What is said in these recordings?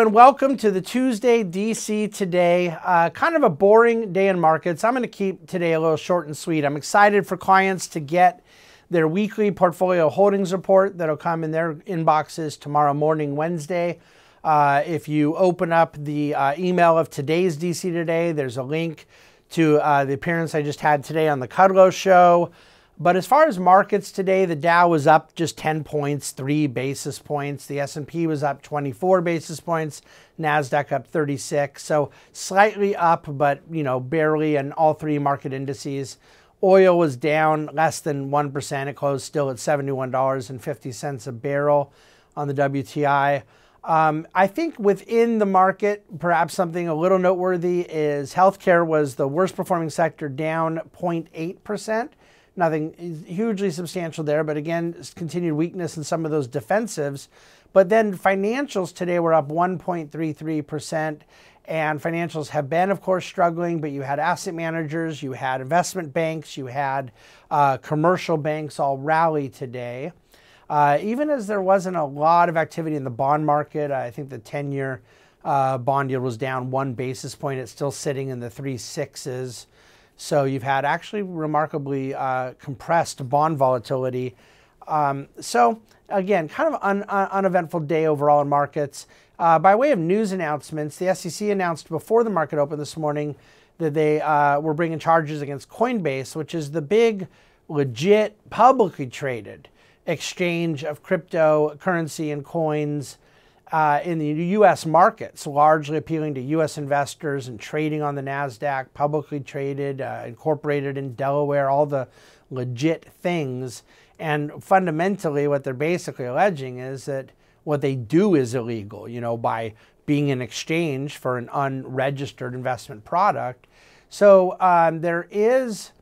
and welcome to the Tuesday DC Today. Kind of a boring day in markets. I'm going to keep today a little short and sweet. I'm excited for clients to get their weekly portfolio holdings report that'll come in their inboxes tomorrow morning, Wednesday. If you open up the email of today's DC Today, there's a link to the appearance I just had today on the Kudlow Show. But as far as markets today, the Dow was up just 10 points, 3 basis points. The S&P was up 24 basis points. NASDAQ up 36. So slightly up, but you know, barely in all three market indices. Oil was down less than 1%. It closed still at $71.50 a barrel on the WTI. I think within the market, perhaps something a little noteworthy is healthcare was the worst performing sector, down 0.8%. Nothing hugely substantial there, but again, continued weakness in some of those defensives. But then financials today were up 1.33%, and financials have been, of course, struggling, but you had asset managers, you had investment banks, you had commercial banks all rally today. Even as there wasn't a lot of activity in the bond market, I think the 10-year bond yield was down 1 basis point. It's still sitting in the 3.6s. So you've had actually remarkably compressed bond volatility. So again, kind of an uneventful day overall in markets. By way of news announcements, the SEC announced before the market opened this morning that they were bringing charges against Coinbase, which is the big, legit, publicly traded exchange of cryptocurrency and coins in the U.S. markets, largely appealing to U.S. investors and trading on the NASDAQ, publicly traded, incorporated in Delaware, all the legit things. And fundamentally, what they're basically alleging is that what they do is illegal, you know, by being an exchange for an unregistered investment product. So there is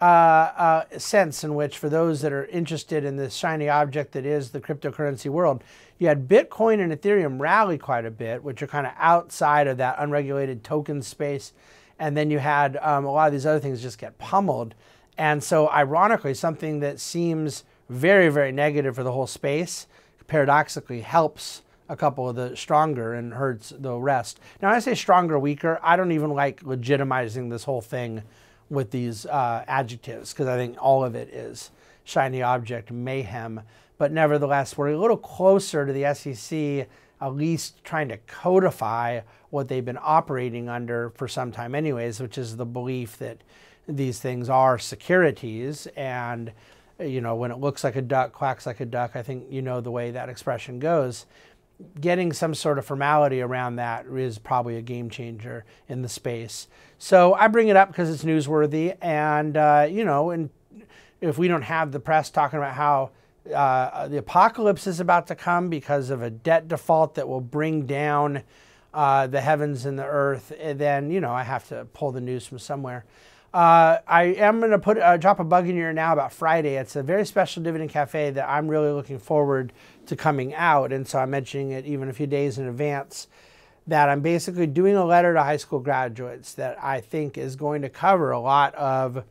a sense in which, for those that are interested in this shiny object that is the cryptocurrency world, you had Bitcoin and Ethereum rally quite a bit, which are kind of outside of that unregulated token space, and then you had a lot of these other things just get pummeled. And so ironically, something that seems very, very negative for the whole space paradoxically helps a couple of the stronger and hurts the rest. Now, when I say stronger, weaker, I don't even like legitimizing this whole thing with these adjectives, because I think all of it is shiny object mayhem. But nevertheless, we're a little closer to the SEC at least trying to codify what they've been operating under for some time anyways, which is the belief that these things are securities. And you know, when it looks like a duck, quacks like a duck, I think you know the way that expression goes. Getting some sort of formality around that is probably a game changer in the space. So I bring it up because it's newsworthy, and you know, and if we don't have the press talking about how the apocalypse is about to come because of a debt default that will bring down the heavens and the earth, then you know, I have to pull the news from somewhere. I am going to put drop a bug in your ear now about Friday. It's a very special Dividend Cafe that I'm really looking forward to coming out, and so I'm mentioning it even a few days in advance, that I'm basically doing a letter to high school graduates that I think is going to cover a lot of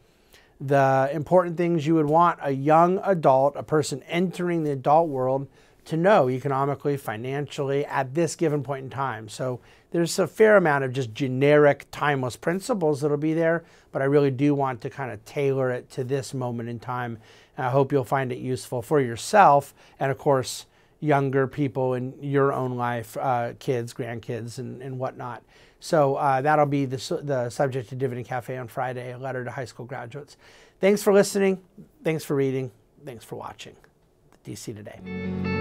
the important things you would want a young adult, a person entering the adult world, to know economically, financially, at this given point in time. So there's a fair amount of just generic, timeless principles that'll be there, but I really do want to kind of tailor it to this moment in time. And I hope you'll find it useful for yourself and, of course, younger people in your own life, kids, grandkids, and whatnot. So that'll be the subject of Dividend Cafe on Friday, a letter to high school graduates. Thanks for listening. Thanks for reading. Thanks for watching. DC Today.